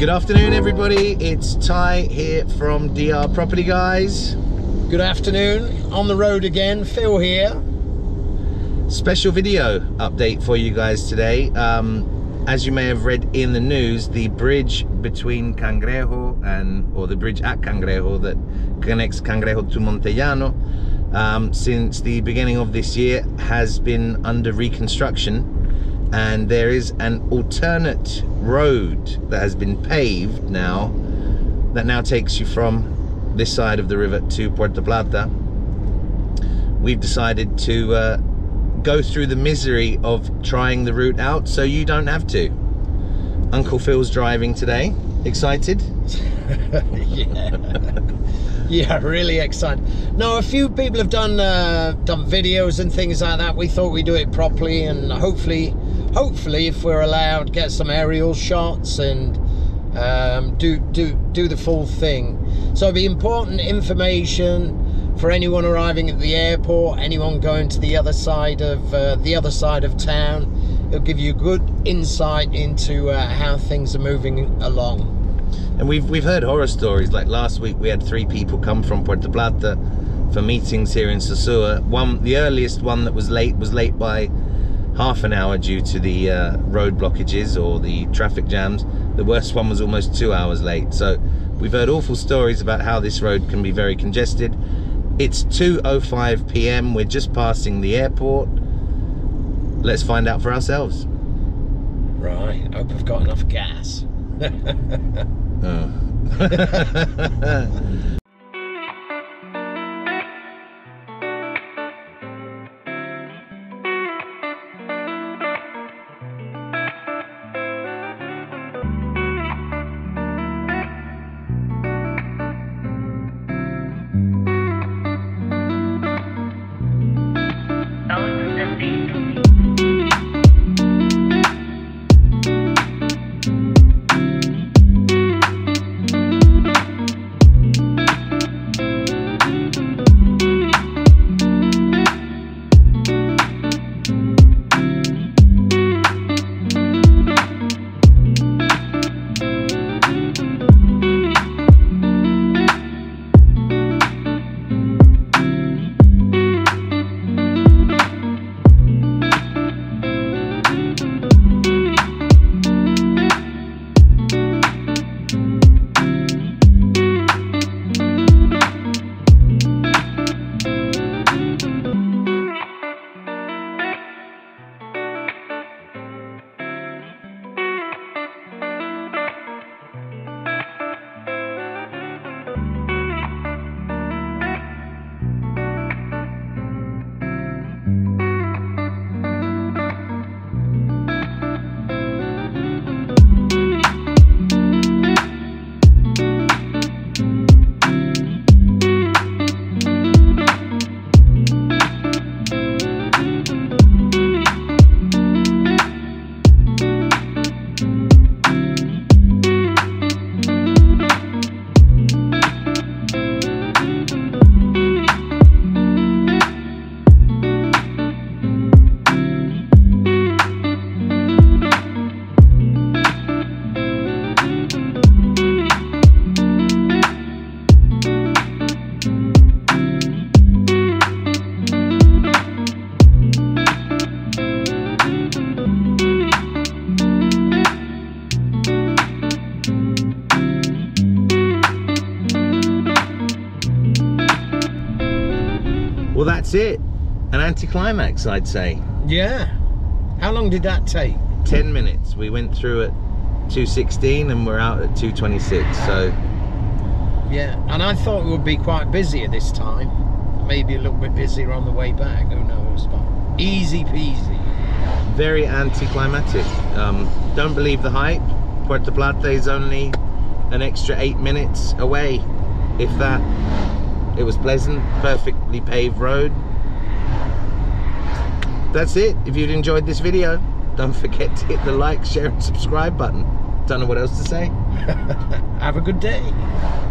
Good afternoon, everybody. It's Ty here from DR Property Guys. Good afternoon. On the road again, Phil here. Special video update for you guys today. As you may have read in the news, the bridge between Cangrejo and, or the bridge at Cangrejo that connects Cangrejo to Montellano, since the beginning of this year has been under reconstruction. And there is an alternate road that has been paved now that now takes you from this side of the river to Puerto Plata. We've decided to go through the misery of trying the route out so you don't have to. Uncle Phil's driving today. Excited? Yeah, really excited. No, a few people have done videos and things like that. We thought we'd do it properly, and hopefully if we're allowed, get some aerial shots and do the full thing. So it'll be important information for anyone arriving at the airport, anyone going to the other side of town. It'll give you good insight into how things are moving along. And we've heard horror stories. Like last week we had 3 people come from Puerto Plata for meetings here in Sosua. The earliest one that was late by half an hour due to the road blockages or the traffic jams. The worst one was almost 2 hours late. So we've heard awful stories about how this road can be very congested. It's 2:05 p.m. We're just passing the airport. Let's find out for ourselves. Right, hope I've got enough gas. Oh. Well, that's it. An anticlimax, I'd say. Yeah. How long did that take? 10 minutes. We went through at 2:16 and we're out at 2:26, so... Yeah, and I thought it would be quite busier this time. Maybe a little bit busier on the way back, who knows, but easy peasy. Very anticlimactic. Don't believe the hype. Puerto Plata is only an extra 8 minutes away, if that. It was pleasant, perfectly paved road. That's it. If you've enjoyed this video, don't forget to hit the like, share and subscribe button. Don't know what else to say. Have a good day.